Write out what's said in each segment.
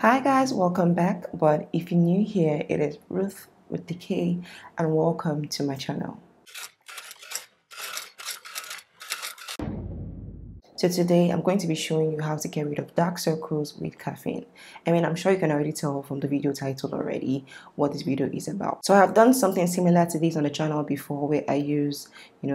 Hi guys, welcome back. But if you're new here, it is Ruth with the K, and welcome to my channel. So today I'm going to be showing you how to get rid of dark circles with caffeine. I mean, I'm sure you can already tell from the video title already what this video is about. So I have done something similar to this on the channel before, where I use,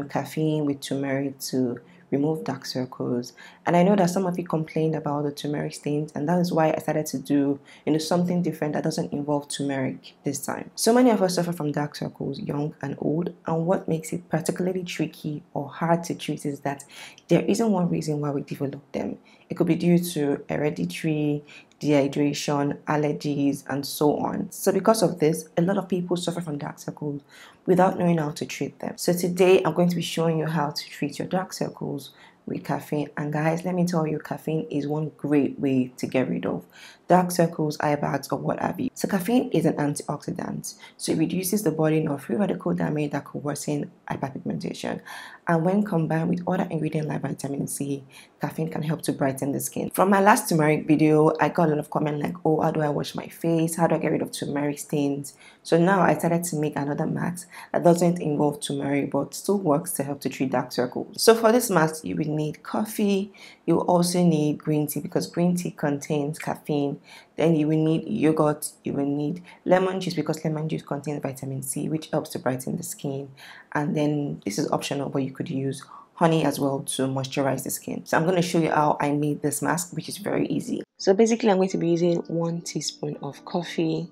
caffeine with turmeric to remove dark circles, and I know that some of you complained about the turmeric stains, and that is why I started to do something different that doesn't involve turmeric this time. So many of us suffer from dark circles, young and old, and what makes it particularly tricky or hard to treat is that there isn't one reason why we develop them. It could be due to hereditary, dehydration, allergies, and so on. So because of this, a lot of people suffer from dark circles without knowing how to treat them. So today I'm going to be showing you how to treat your dark circles with caffeine. And guys, let me tell you, caffeine is one great way to get rid of dark circles, eye bags, or what have you. So caffeine is an antioxidant, so it reduces the burden of free radical damage that could worsen hyperpigmentation. And when combined with other ingredients like vitamin C, caffeine can help to brighten the skin. From my last turmeric video, I got a lot of comments like, oh, how do I wash my face? How do I get rid of turmeric stains? So now I started to make another mask that doesn't involve turmeric but still works to help to treat dark circles. So for this mask, you will need coffee, you will also need green tea because green tea contains caffeine, then you will need yogurt, you will need lemon juice because lemon juice contains vitamin C, which helps to brighten the skin, and then this is optional, but you could use honey as well to moisturize the skin. So I'm going to show you how I made this mask, which is very easy. So basically I'm going to be using 1 teaspoon of coffee,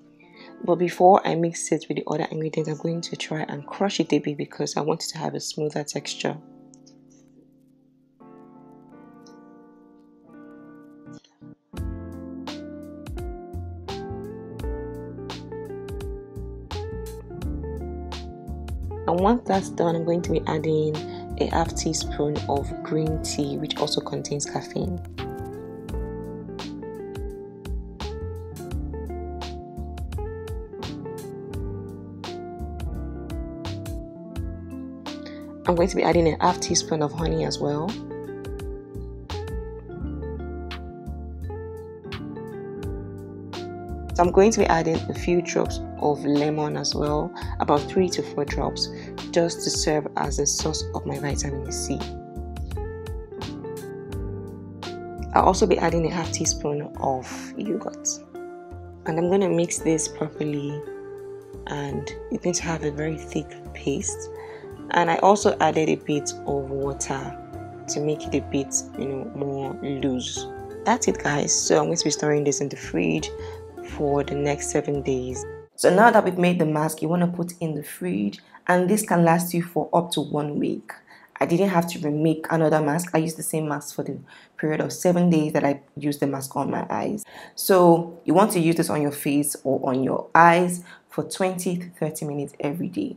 but before I mix it with the other ingredients, I'm going to try and crush it a bit because I want it to have a smoother texture. And once that's done, I'm going to be adding a half teaspoon of green tea, which also contains caffeine. I'm going to be adding a half teaspoon of honey as well. So I'm going to be adding a few drops of lemon as well, about 3 to 4 drops, just to serve as a source of my vitamin C. I'll also be adding a half teaspoon of yogurt. And I'm going to mix this properly, and you're going to have a very thick paste. And I also added a bit of water to make it a bit, more loose. That's it, guys. So I'm going to be storing this in the fridge for the next 7 days. So now that we've made the mask, you want to put in the fridge, and this can last you for up to 1 week. I didn't have to remake another mask. I used the same mask for the period of 7 days that I used the mask on my eyes. So you want to use this on your face or on your eyes for 20 to 30 minutes every day.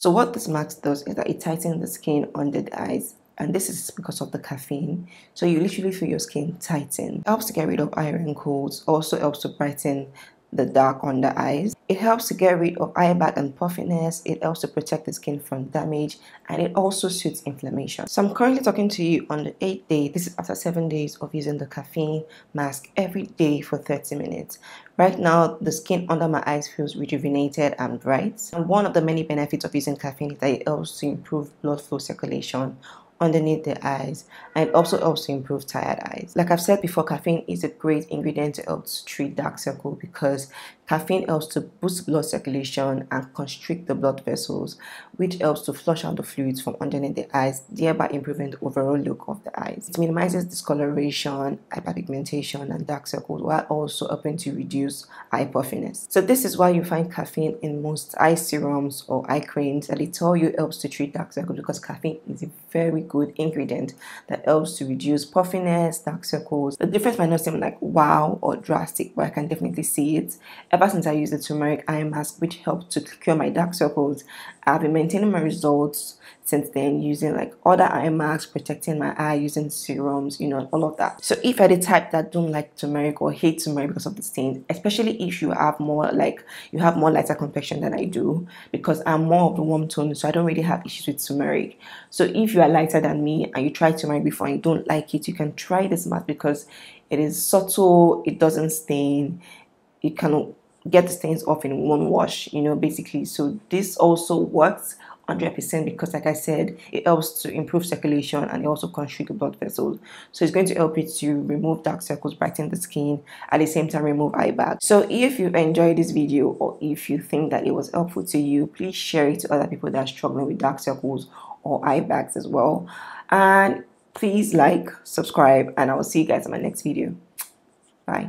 So what this mask does is that it tightens the skin under the eyes, and this is because of the caffeine. So you literally feel your skin tighten. It helps to get rid of eye wrinkles, also helps to brighten the dark on the eyes. It helps to get rid of eye bag and puffiness. It helps to protect the skin from damage, and it also soothes inflammation. So I'm currently talking to you on the 8th day. This is after 7 days of using the caffeine mask every day for 30 minutes. Right now, the skin under my eyes feels rejuvenated and bright. And one of the many benefits of using caffeine is that it helps to improve blood flow circulation underneath the eyes, and it also helps to improve tired eyes. Like I've said before, caffeine is a great ingredient to help treat dark circles because caffeine helps to boost blood circulation and constrict the blood vessels, which helps to flush out the fluids from underneath the eyes, thereby improving the overall look of the eyes. It minimizes discoloration, hyperpigmentation, and dark circles, while also helping to reduce eye puffiness. So this is why you find caffeine in most eye serums or eye creams, and they tell you it helps to treat dark circles because caffeine is a very good ingredient that helps to reduce puffiness, dark circles. The difference might not seem like wow or drastic, but I can definitely see it. Ever since I used the turmeric eye mask, which helped to cure my dark circles, I've been maintaining my results since then, using like other eye masks, protecting my eye, using serums, you know, and all of that. So if you're the type that don't like turmeric or hate turmeric because of the stains, especially if you have more lighter complexion than I do, because I'm more of the warm tone, so I don't really have issues with turmeric. So if you are lighter than me and you try turmeric before and you don't like it, you can try this mask because it is subtle, it doesn't stain, it can get the stains off in one wash, you know, basically. So this also works 100% because, like I said, it helps to improve circulation and it also constricts the blood vessels. So it's going to help you to remove dark circles, brighten the skin, at the same time remove eye bags. So if you enjoyed this video or if you think that it was helpful to you, please share it to other people that are struggling with dark circles or eye bags as well. And please like, subscribe, and I will see you guys in my next video. Bye.